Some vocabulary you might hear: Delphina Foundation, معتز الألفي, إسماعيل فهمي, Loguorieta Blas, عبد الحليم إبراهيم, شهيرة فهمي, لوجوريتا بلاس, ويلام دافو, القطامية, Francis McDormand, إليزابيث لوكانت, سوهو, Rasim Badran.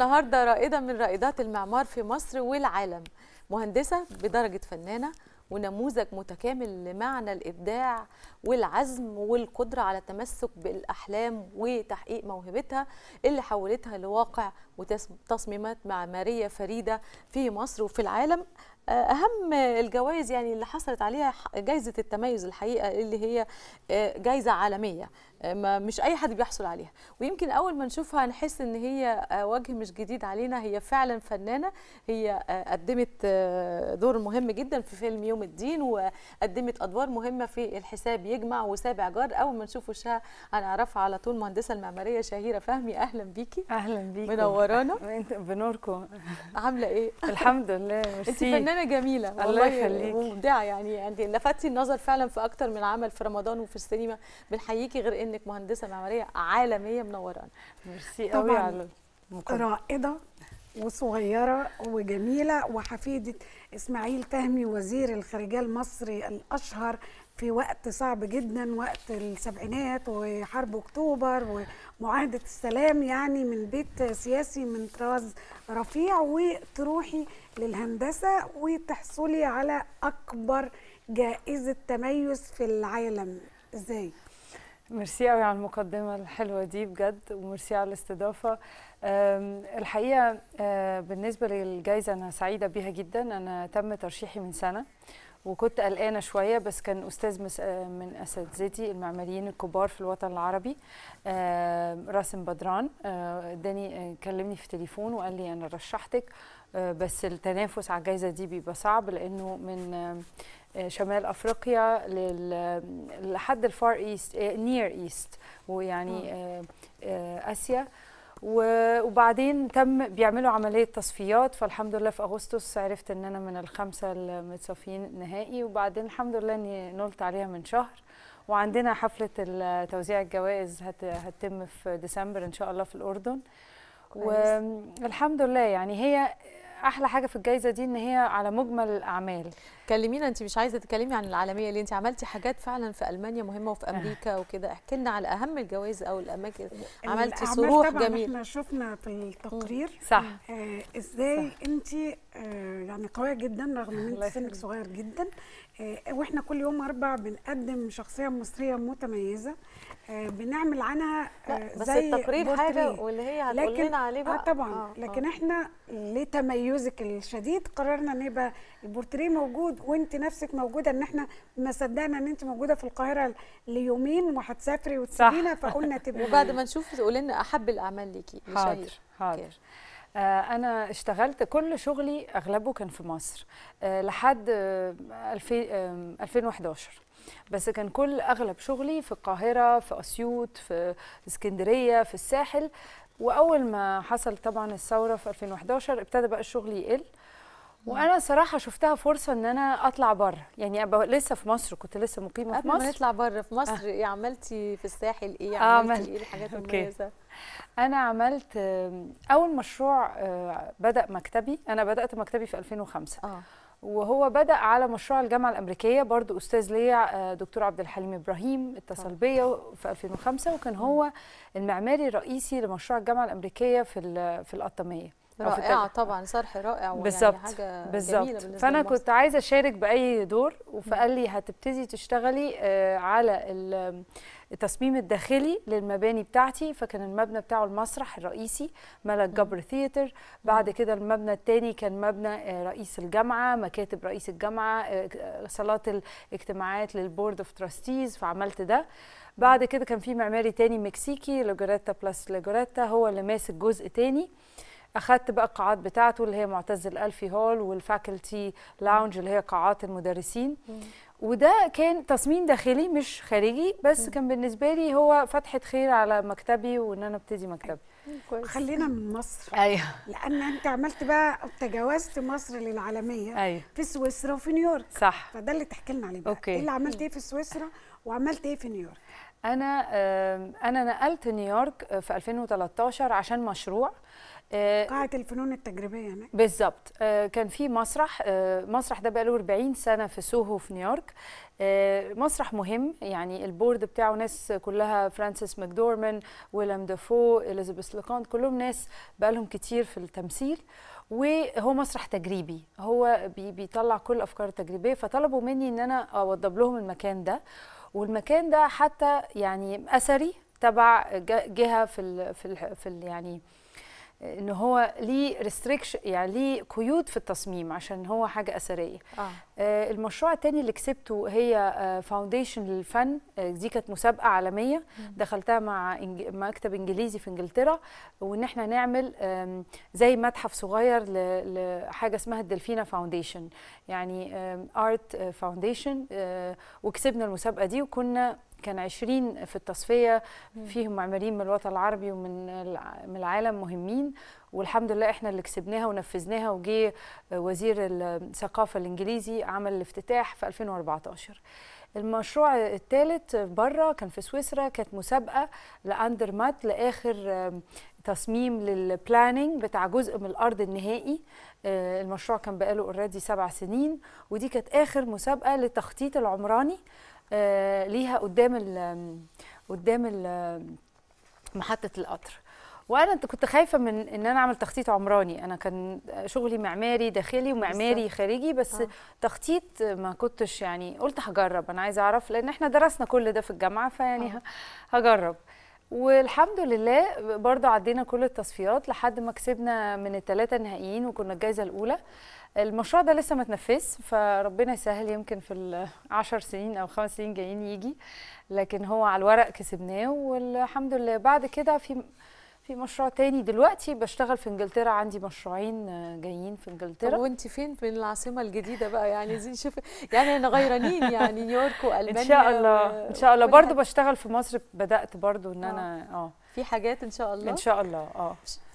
النهارده رائدة من رائدات المعمار في مصر والعالم، مهندسة بدرجة فنانة ونموذج متكامل لمعنى الإبداع والعزم والقدرة على التمسك بالأحلام وتحقيق موهبتها اللي حولتها لواقع وتصميمات معمارية فريدة في مصر وفي العالم. أهم الجوائز يعني اللي حصلت عليها جائزة التميز الحقيقة اللي هي جائزة عالمية مش أي حد بيحصل عليها، ويمكن أول ما نشوفها نحس إن هي وجه مش جديد علينا. هي فعلا فنانة، هي قدمت دور مهم جدا في فيلم يوم الدين، وقدمت أدوار مهمة في الحساب يجمع وسابع جار. أول ما نشوف وشها هنعرفها على طول. مهندسة المعمارية شهيرة فهمي، أهلا بيكي. أهلا بيكي، منورانا. بنوركم. عاملة إيه؟ الحمد لله. أنت فنانة جميلة والله يخليكي ومبدعة، يعني أنت لفتي النظر فعلا في أكتر من عمل في رمضان وفي السينما. بنحييكي، غير إنك مهندسة معمارية عالمية. منورانا. ميرسي قوي على رائدة وصغيرة وجميلة وحفيدة إسماعيل فهمي وزير الخارجية المصري الأشهر في وقت صعب جدا، وقت السبعينات وحرب أكتوبر ومعاهدة السلام، يعني من بيت سياسي من طراز رفيع، وتروحي للهندسة وتحصلي على أكبر جائزة تميز في العالم. إزاي؟ ميرسي قوي على المقدمة الحلوة دي بجد، وميرسي على الاستضافة. الحقيقة بالنسبة للجائزة أنا سعيدة بيها جدا. أنا تم ترشيحي من سنة وكنت قلقانة شوية، بس كان أستاذ من أساتذتي المعماريين الكبار في الوطن العربي، راسم بدران، اداني كلمني في تليفون وقال لي أنا رشحتك، بس التنافس على الجائزة دي بيبقى صعب لأنه من شمال افريقيا لحد الفار ايست، نير ايست، ويعني اسيا. وبعدين تم بيعملوا عمليه تصفيات، فالحمد لله في اغسطس عرفت ان انا من الخمسه المتصفيين نهائي، وبعدين الحمد لله اني نلت عليها من شهر، وعندنا حفله توزيع الجوائز هتتم في ديسمبر ان شاء الله في الاردن. والحمد لله يعني هي احلى حاجه في الجائزه دي ان هي على مجمل الاعمال. كلمينا، انت مش عايزه تتكلمي عن العالميه اللي انت عملتي حاجات فعلا في المانيا مهمه وفي امريكا وكده، احكي لنا على اهم الجوائز او الاماكن عملتي صروح جميل. احنا شفنا في التقرير صح ازاي انت يعني قويه جدا رغم ان انت سنك صغير جدا، واحنا كل يوم اربع بنقدم شخصيه مصريه متميزه، بنعمل عنها بس زي التقرير حاجه واللي هي هتقول لنا عليه بقى. طبعا لكن احنا لتميزك الشديد قررنا ان يبقى البورتريه موجود وانت نفسك موجوده، ان احنا ما صدقنا ان انت موجوده في القاهره ليومين وهتسافري وتسيبينا، فقلنا تبقى وبعد ما نشوف تقولي لنا احب الاعمال ليكي. حاضر حاضر. أنا اشتغلت كل شغلي أغلبه كان في مصر لحد 2011، بس كان أغلب شغلي في القاهرة، في أسيوط، في اسكندرية، في الساحل. وأول ما حصل طبعا الثورة في 2011 ابتدى بقى الشغل يقل، وانا صراحه شفتها فرصه ان انا اطلع بره، يعني ابقى لسه في مصر، كنت لسه مقيمه في مصر. قبل ما نطلع بره في مصر إيه عملتي في الساحل؟ ايه عملتي؟ ايه الحاجات المميزه؟ انا عملت اول مشروع بدا مكتبي، انا بدات مكتبي في 2005 وهو بدأ على مشروع الجامعة الأمريكية، برضو أستاذ ليا دكتور عبد الحليم إبراهيم اتصل بيا في 2005، وكان هو المعماري الرئيسي لمشروع الجامعة الأمريكية في القطامية. رائعة طبعا، صرح رائع ويعني حاجة بالزبط. جميلة بالنسبة فأنا لمصر. كنت عايزة أشارك بأي دور، فقال لي هتبتدي تشتغلي على التصميم الداخلي للمباني بتاعتي. فكان المبنى بتاعه المسرح الرئيسي ملك جبر ثياتر، بعد كده المبنى الثاني كان مبنى رئيس الجامعة، مكاتب رئيس الجامعة، صالات الاجتماعات للبورد اوف تراستيز، فعملت ده. بعد كده كان في معماري تاني مكسيكي، لوجوريتا بلاس، لوجوريتا هو اللي ماسك جزء تاني. أخدت بقى القاعات بتاعته اللي هي معتز الألفي هول والفاكولتي لاونج اللي هي قاعات المدرسين، وده كان تصميم داخلي مش خارجي، بس كان بالنسبة لي هو فتحة خير على مكتبي وإن أنا أبتدي مكتبي. خلينا من مصر. أيوه. لأن أنت عملت بقى تجاوزت مصر للعالمية. أيوه. في سويسرا وفي نيويورك. صح. فده اللي تحكي لنا عليه بقى. أوكي. إيه اللي عملت إيه في سويسرا وعملت إيه في نيويورك؟ أنا نقلت نيويورك في 2013 عشان مشروع قاعة الفنون التجريبية هناك بالظبط. كان في مسرح، مسرح ده بقاله 40 سنة في سوهو في نيويورك، مسرح مهم يعني. البورد بتاعه ناس كلها، فرانسيس ماكدورمان، ويلام دافو، إليزابيث لوكانت، كلهم ناس بقالهم كتير في التمثيل. وهو مسرح تجريبي، هو بيطلع كل أفكار تجريبية، فطلبوا مني إن أنا أوضب لهم المكان ده. والمكان ده حتى يعني أثري تبع جهة في يعني إن هو ليه ريستريكشن، يعني ليه قيود في التصميم عشان هو حاجة أثرية. المشروع التاني اللي كسبته هي فاونديشن للفن، دي كانت مسابقة عالمية دخلتها مع مكتب إنجليزي في إنجلترا، وإن إحنا نعمل زي متحف صغير لحاجة اسمها الدلفينا فاونديشن، يعني آرت فاونديشن. وكسبنا المسابقة دي، وكنا كان 20 في التصفية، فيهم معماريين من الوطن العربي ومن العالم مهمين، والحمد لله احنا اللي كسبناها ونفذناها. وجي وزير الثقافة الإنجليزي عمل الافتتاح في 2014. المشروع الثالث بره كان في سويسرا، كانت مسابقة لاندرمات لآخر تصميم للبلاننج بتاع جزء من الأرض النهائي. المشروع كان بقاله اوريدي 7 سنين، ودي كانت آخر مسابقة للتخطيط العمراني ليها قدام محطة القطر. وانا كنت خايفه من ان انا اعمل تخطيط عمراني، انا كان شغلي معماري داخلي ومعماري خارجي، بس تخطيط ما كنتش يعني. قلت هجرب، انا عايزه اعرف، لان احنا درسنا كل ده في الجامعه، فيعني هجرب. والحمد لله برضه عدينا كل التصفيات لحد ما كسبنا من ال3 نهائيين، وكنا الجائزه الاولى. المشروع ده لسه ما اتنفذش، فربنا يسهل، يمكن في ال10 سنين او 5 سنين جايين يجي، لكن هو على الورق كسبناه والحمد لله. بعد كده في مشروع تاني دلوقتي بشتغل في انجلترا، عندي مشروعين جايين في انجلترا. وانت فين في العاصمه الجديده بقى؟ يعني عايزين نشوف، يعني احنا غيرانين يعني، نيويورك والمانيا. ان شاء الله ان شاء الله. برضو بشتغل في مصر، بدات برضو ان انا في حاجات ان شاء الله. ان شاء الله